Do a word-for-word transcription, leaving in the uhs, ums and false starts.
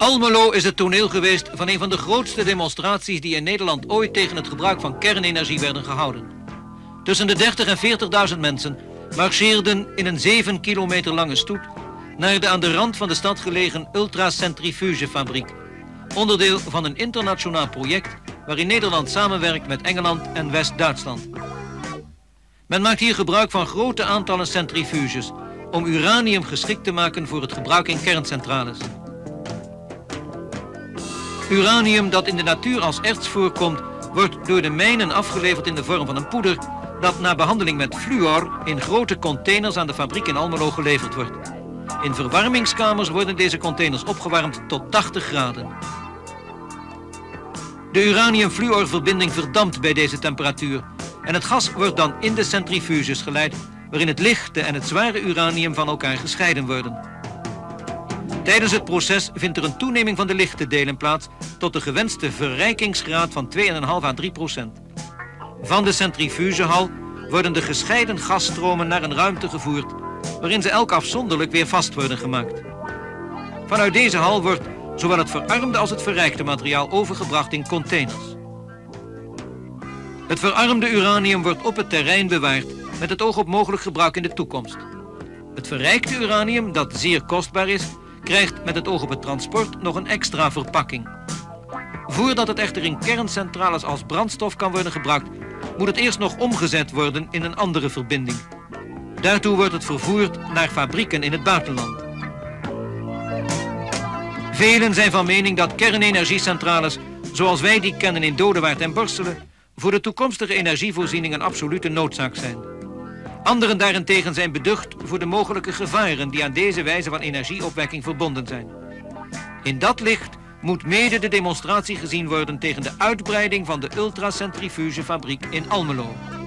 Almelo is het toneel geweest van een van de grootste demonstraties die in Nederland ooit tegen het gebruik van kernenergie werden gehouden. Tussen de dertigduizend en veertigduizend mensen marcheerden in een zeven kilometer lange stoet naar de aan de rand van de stad gelegen ultracentrifugefabriek, onderdeel van een internationaal project waarin Nederland samenwerkt met Engeland en West-Duitsland. Men maakt hier gebruik van grote aantallen centrifuges om uranium geschikt te maken voor het gebruik in kerncentrales. Uranium dat in de natuur als erts voorkomt, wordt door de mijnen afgeleverd in de vorm van een poeder dat na behandeling met fluor in grote containers aan de fabriek in Almelo geleverd wordt. In verwarmingskamers worden deze containers opgewarmd tot tachtig graden. De uranium-fluorverbinding verdampt bij deze temperatuur en het gas wordt dan in de centrifuges geleid waarin het lichte en het zware uranium van elkaar gescheiden worden. Tijdens het proces vindt er een toeneming van de lichte delen plaats tot de gewenste verrijkingsgraad van twee komma vijf à drie procent. Van de centrifugehal worden de gescheiden gasstromen naar een ruimte gevoerd waarin ze elk afzonderlijk weer vast worden gemaakt. Vanuit deze hal wordt zowel het verarmde als het verrijkte materiaal overgebracht in containers. Het verarmde uranium wordt op het terrein bewaard met het oog op mogelijk gebruik in de toekomst. Het verrijkte uranium, dat zeer kostbaar is, krijgt met het oog op het transport nog een extra verpakking. Voordat het echter in kerncentrales als brandstof kan worden gebruikt, moet het eerst nog omgezet worden in een andere verbinding. Daartoe wordt het vervoerd naar fabrieken in het buitenland. Velen zijn van mening dat kernenergiecentrales, zoals wij die kennen in Dodewaard en Borssele, voor de toekomstige energievoorziening een absolute noodzaak zijn. Anderen daarentegen zijn beducht voor de mogelijke gevaren die aan deze wijze van energieopwekking verbonden zijn. In dat licht moet mede de demonstratie gezien worden tegen de uitbreiding van de ultracentrifugefabriek in Almelo.